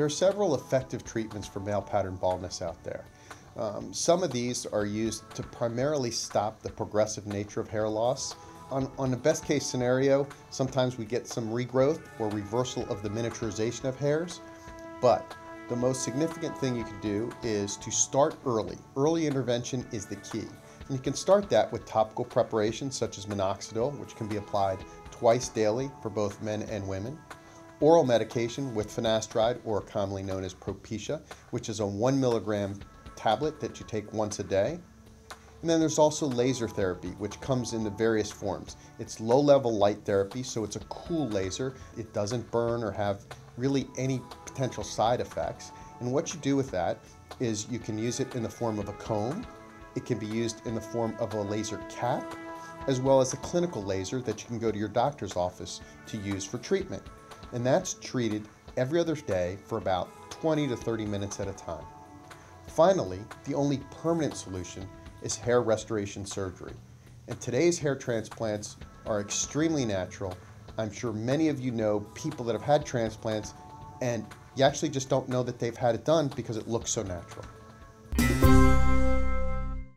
There are several effective treatments for male pattern baldness out there. Some of these are used to primarily stop the progressive nature of hair loss. On the best case scenario, sometimes we get some regrowth or reversal of the miniaturization of hairs, but the most significant thing you can do is to start early. Early intervention is the key. And you can start that with topical preparations such as minoxidil, which can be applied twice daily for both men and women. Oral medication with finasteride, or commonly known as Propecia, which is a 1 milligram tablet that you take once a day. And then there's also laser therapy, which comes in the various forms. It's low-level light therapy, so it's a cool laser. It doesn't burn or have really any potential side effects. And what you do with that is you can use it in the form of a comb. It can be used in the form of a laser cap, as well as a clinical laser that you can go to your doctor's office to use for treatment. And that's treated every other day for about 20 to 30 minutes at a time. Finally, the only permanent solution is hair restoration surgery. And today's hair transplants are extremely natural. I'm sure many of you know people that have had transplants and you actually just don't know that they've had it done because it looks so natural.